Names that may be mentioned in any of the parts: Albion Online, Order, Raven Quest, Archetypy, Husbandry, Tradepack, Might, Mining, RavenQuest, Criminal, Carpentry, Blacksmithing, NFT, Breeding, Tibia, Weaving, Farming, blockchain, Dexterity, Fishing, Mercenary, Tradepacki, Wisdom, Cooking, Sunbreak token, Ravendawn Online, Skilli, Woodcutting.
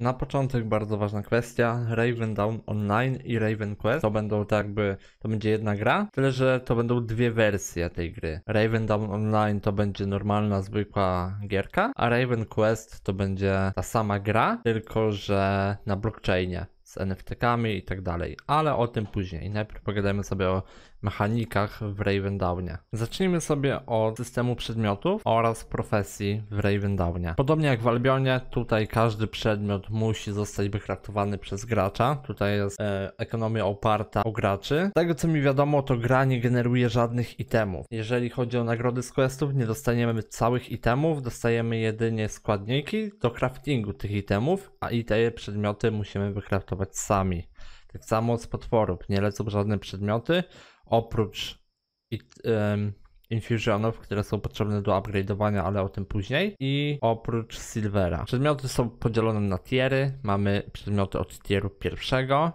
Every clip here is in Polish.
Na początek bardzo ważna kwestia, Ravendawn Online i Raven Quest to będą tak jakby, to będzie jedna gra, tyle że to będą dwie wersje tej gry. Ravendawn Online to będzie normalna, zwykła gierka, a Raven Quest to będzie ta sama gra, tylko że na blockchainie, z NFT-kami i tak dalej, ale o tym później. Najpierw pogadajmy sobie o mechanikach w Ravendawnie. Zacznijmy sobie od systemu przedmiotów oraz profesji w Ravendawnie. Podobnie jak w Albionie, tutaj każdy przedmiot musi zostać wykraftowany przez gracza. Tutaj jest ekonomia oparta o graczy. Z tego co mi wiadomo, to gra nie generuje żadnych itemów. Jeżeli chodzi o nagrody z questów, nie dostaniemy całych itemów, dostajemy jedynie składniki do craftingu tych itemów, a i te przedmioty musimy wykraftować sami. Tak samo z potworów, nie lecą żadne przedmioty, oprócz infusionów, które są potrzebne do upgrade'owania, ale o tym później, i oprócz silvera. Przedmioty są podzielone na tiery, mamy przedmioty od tieru pierwszego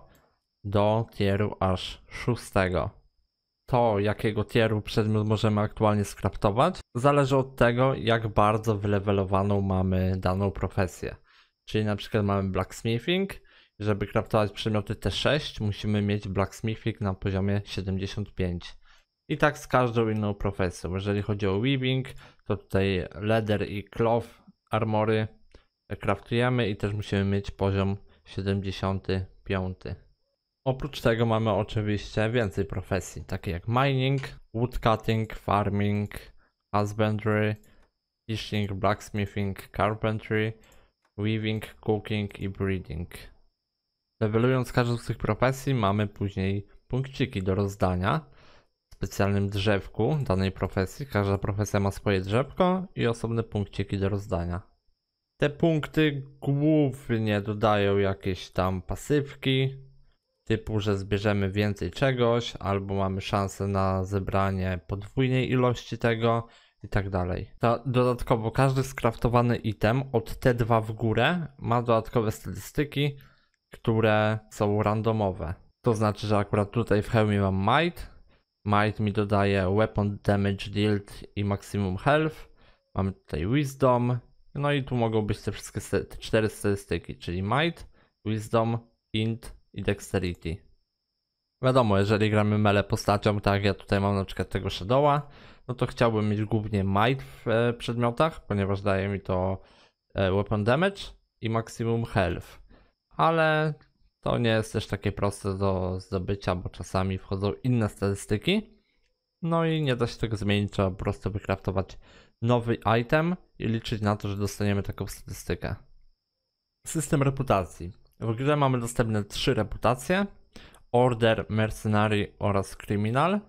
do tieru aż 6. To, jakiego tieru przedmiot możemy aktualnie skraftować, zależy od tego, jak bardzo wylewelowaną mamy daną profesję. Czyli na przykład mamy Blacksmithing. Żeby craftować przedmioty T6, musimy mieć Blacksmithing na poziomie 75. I tak z każdą inną profesją. Jeżeli chodzi o Weaving, to tutaj Leather i Cloth Armory craftujemy i też musimy mieć poziom 75. Oprócz tego mamy oczywiście więcej profesji, takie jak Mining, Woodcutting, Farming, Husbandry, Fishing, Blacksmithing, Carpentry, Weaving, Cooking i Breeding. Levelując każdą z tych profesji mamy później punkciki do rozdania w specjalnym drzewku danej profesji. Każda profesja ma swoje drzewko i osobne punkciki do rozdania. Te punkty głównie dodają jakieś tam pasywki, typu, że zbierzemy więcej czegoś, albo mamy szansę na zebranie podwójnej ilości tego i tak dalej. Dodatkowo każdy skraftowany item od T2 w górę ma dodatkowe statystyki, które są randomowe. To znaczy, że akurat tutaj w hełmie mam Might. Might mi dodaje Weapon Damage Dealt i Maximum Health. Mamy tutaj Wisdom. No i tu mogą być te wszystkie cztery statystyki, czyli Might, Wisdom, Int i Dexterity. Wiadomo, jeżeli gramy mele postacią, tak jak ja tutaj mam na przykład tego Shadowa, no to chciałbym mieć głównie Might w przedmiotach, ponieważ daje mi to Weapon Damage i Maximum Health. Ale to nie jest też takie proste do zdobycia, bo czasami wchodzą inne statystyki. No i nie da się tego zmienić, trzeba po prostu wykraftować nowy item i liczyć na to, że dostaniemy taką statystykę. System reputacji. W grze mamy dostępne 3 reputacje. Order, Mercenary oraz Criminal.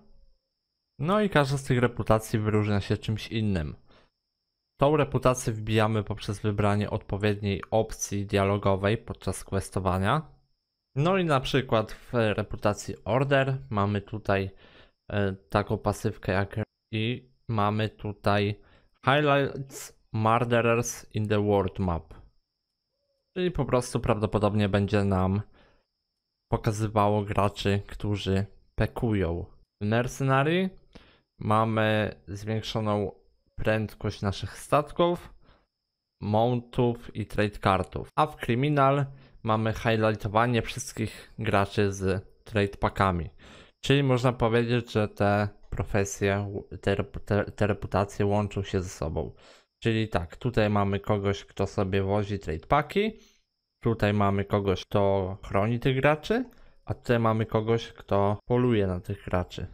No i każda z tych reputacji wyróżnia się czymś innym. Tą reputację wbijamy poprzez wybranie odpowiedniej opcji dialogowej podczas questowania. No i na przykład w reputacji Order mamy tutaj taką pasywkę jak i mamy tutaj Highlights Murderers in the World Map. Czyli po prostu prawdopodobnie będzie nam pokazywało graczy, którzy pekują. W Mercenary mamy zwiększoną prędkość naszych statków, mountów i trade kartów. A w Criminal mamy highlightowanie wszystkich graczy z tradepackami. Czyli można powiedzieć, że te profesje, te reputacje łączą się ze sobą. Czyli tak, tutaj mamy kogoś, kto sobie wozi tradepacki, tutaj mamy kogoś, kto chroni tych graczy, a tutaj mamy kogoś, kto poluje na tych graczy.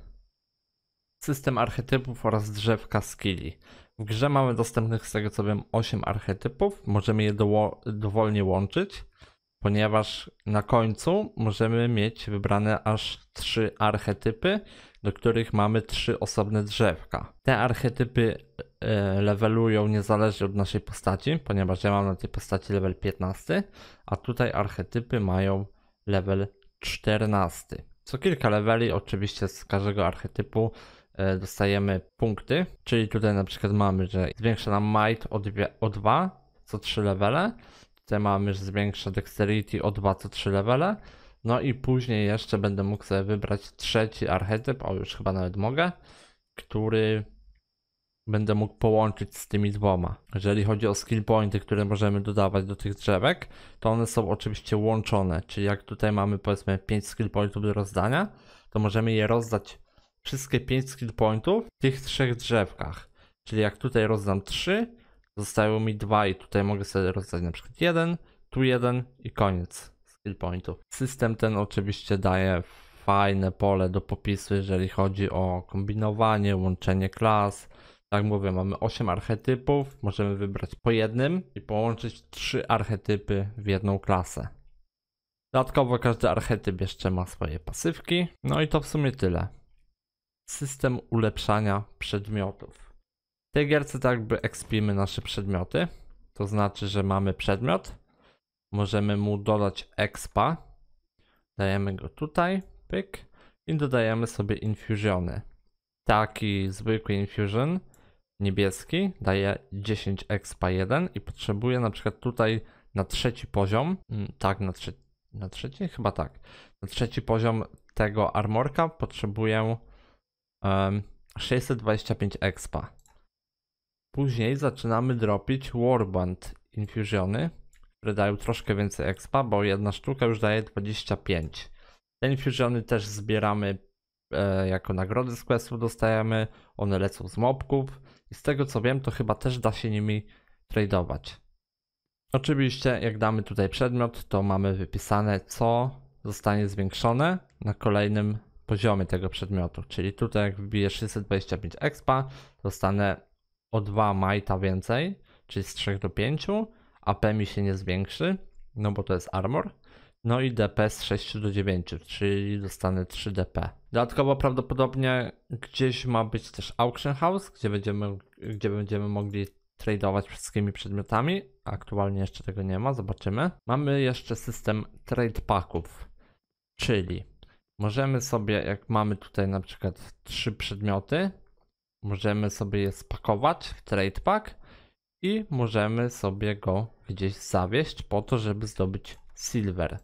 System archetypów oraz drzewka skilli. W grze mamy dostępnych, z tego co wiem, 8 archetypów. Możemy je dowolnie łączyć, ponieważ na końcu możemy mieć wybrane aż 3 archetypy, do których mamy 3 osobne drzewka. Te archetypy levelują niezależnie od naszej postaci, ponieważ ja mam na tej postaci level 15, a tutaj archetypy mają level 14. Co kilka leveli oczywiście z każdego archetypu dostajemy punkty, czyli tutaj na przykład mamy, że zwiększa nam Might o 2 co 3 levele, tutaj mamy, że zwiększa Dexterity o 2 co 3 levele, no i później jeszcze będę mógł sobie wybrać 3. archetyp, o już chyba nawet mogę, który będę mógł połączyć z tymi dwoma. Jeżeli chodzi o skill pointy, które możemy dodawać do tych drzewek, to one są oczywiście łączone, czyli jak tutaj mamy powiedzmy 5 skill pointów do rozdania, to możemy je rozdać wszystkie 5 skill pointów w tych 3 drzewkach. Czyli jak tutaj rozdam 3, zostają mi 2 i tutaj mogę sobie rozdać na przykład 1, tu 1 i koniec skill pointów. System ten oczywiście daje fajne pole do popisu, jeżeli chodzi o kombinowanie, łączenie klas. Tak mówię, mamy 8 archetypów, możemy wybrać po jednym i połączyć 3 archetypy w jedną klasę. Dodatkowo każdy archetyp jeszcze ma swoje pasywki. No i to w sumie tyle. System ulepszania przedmiotów. W tej gierce tak jakby expimy nasze przedmioty. To znaczy, że mamy przedmiot. Możemy mu dodać expa. Dajemy go tutaj, pyk. I dodajemy sobie infusiony. Taki zwykły infusion, niebieski, daje 10 expa 1 i potrzebuję na przykład tutaj na 3. poziom, tak na trzeci? Chyba tak. Na 3. poziom tego armorka potrzebuję 625 expa. Później zaczynamy dropić warband infusiony, które dają troszkę więcej expa, bo jedna sztuka już daje 25. Te infusiony też zbieramy jako nagrody z questów dostajemy, one lecą z mobków i z tego co wiem, to chyba też da się nimi tradeować. Oczywiście jak damy tutaj przedmiot, to mamy wypisane co zostanie zwiększone na kolejnym poziomie tego przedmiotu, czyli tutaj jak wbiję 625 expa, dostanę o 2 mighta więcej, czyli z 3 do 5, AP mi się nie zwiększy, no bo to jest armor. No i DP z 6 do 9, czyli dostanę 3 DP. Dodatkowo prawdopodobnie gdzieś ma być też auction house, gdzie będziemy mogli tradeować wszystkimi przedmiotami. Aktualnie jeszcze tego nie ma, zobaczymy. Mamy jeszcze system tradepacków, czyli możemy sobie, jak mamy tutaj na przykład 3 przedmioty, możemy sobie je spakować w tradepack i możemy sobie go gdzieś zawieźć po to, żeby zdobyć silver.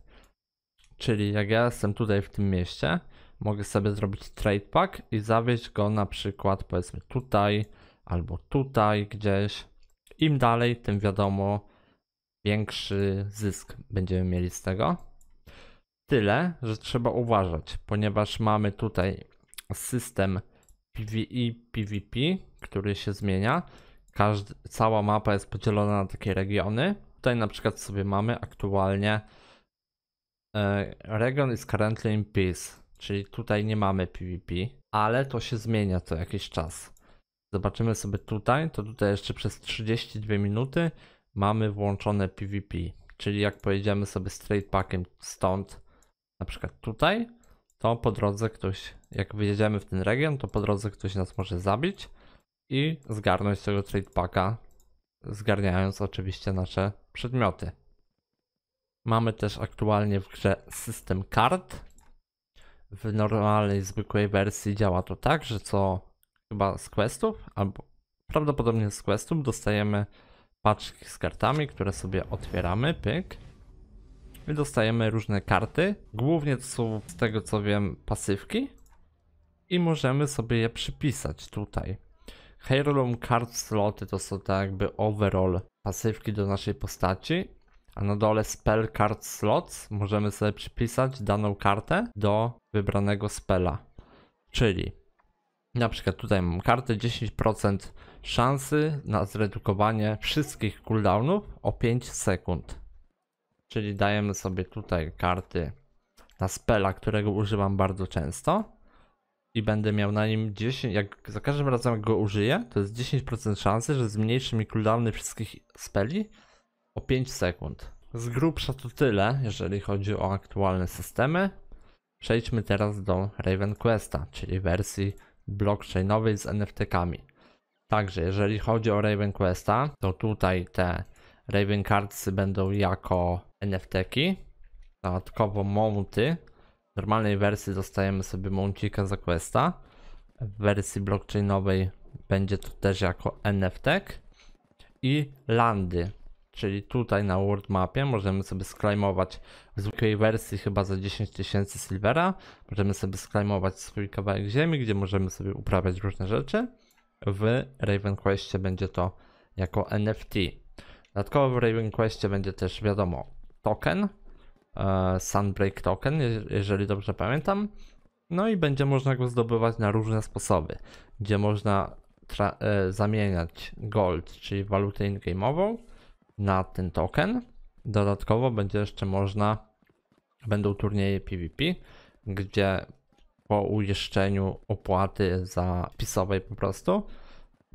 Czyli jak ja jestem tutaj w tym mieście, mogę sobie zrobić trade pack i zawieźć go na przykład powiedzmy tutaj albo tutaj gdzieś. Im dalej, tym wiadomo większy zysk będziemy mieli z tego. Tyle, że trzeba uważać, ponieważ mamy tutaj system PvE, PvP, który się zmienia. Cała mapa jest podzielona na takie regiony. Tutaj na przykład sobie mamy aktualnie region is currently in peace, czyli tutaj nie mamy PvP, ale to się zmienia co jakiś czas. Zobaczymy sobie tutaj, to tutaj jeszcze przez 32 minuty mamy włączone PvP, czyli jak pojedziemy sobie z trade packiem stąd, na przykład tutaj, to po drodze ktoś, jak wyjedziemy w ten region, to po drodze ktoś nas może zabić i zgarnąć tego trade packa, zgarniając oczywiście nasze przedmioty. Mamy też aktualnie w grze system kart. W normalnej, zwykłej wersji działa to tak, że co chyba z questów, albo prawdopodobnie z questów dostajemy paczki z kartami, które sobie otwieramy, pyk. I dostajemy różne karty, głównie to są z tego co wiem pasywki i możemy sobie je przypisać tutaj. Heirloom Card Sloty to są tak jakby overall pasywki do naszej postaci, a na dole Spell Card Slots możemy sobie przypisać daną kartę do wybranego spela. Czyli na przykład tutaj mam kartę 10% szansy na zredukowanie wszystkich cooldownów o 5 sekund. Czyli dajemy sobie tutaj karty na spela, którego używam bardzo często. I będę miał na nim 10, jak za każdym razem jak go użyję, to jest 10% szansy, że zmniejszy mi cooldowny wszystkich speli o 5 sekund. Z grubsza to tyle, jeżeli chodzi o aktualne systemy. Przejdźmy teraz do Raven Questa, czyli wersji blockchainowej z NFT-kami. Także jeżeli chodzi o Raven Questa, to tutaj te Raven Cardsy będą jako NFT-ki, dodatkowo mounty. W normalnej wersji dostajemy sobie mouncika za questa. W wersji blockchainowej będzie to też jako NFT. I landy, czyli tutaj na world mapie możemy sobie sklejmować w zwykłej wersji chyba za 10 tysięcy silvera. Możemy sobie sklejmować swój kawałek ziemi, gdzie możemy sobie uprawiać różne rzeczy. W Raven Questie będzie to jako NFT. Dodatkowo w Raven Questie będzie też, wiadomo, token, Sunbreak token, jeżeli dobrze pamiętam. No i będzie można go zdobywać na różne sposoby, gdzie można zamieniać gold, czyli walutę in-game'ową, na ten token. Dodatkowo będzie jeszcze można, będą turnieje PvP, gdzie po uiszczeniu opłaty zapisowej po prostu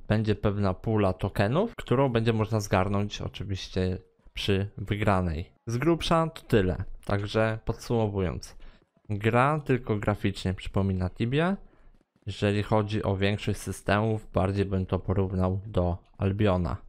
będzie pewna pula tokenów, którą będzie można zgarnąć oczywiście przy wygranej. Z grubsza to tyle, także podsumowując, gra tylko graficznie przypomina Tibię. Jeżeli chodzi o większość systemów, bardziej bym to porównał do Albiona.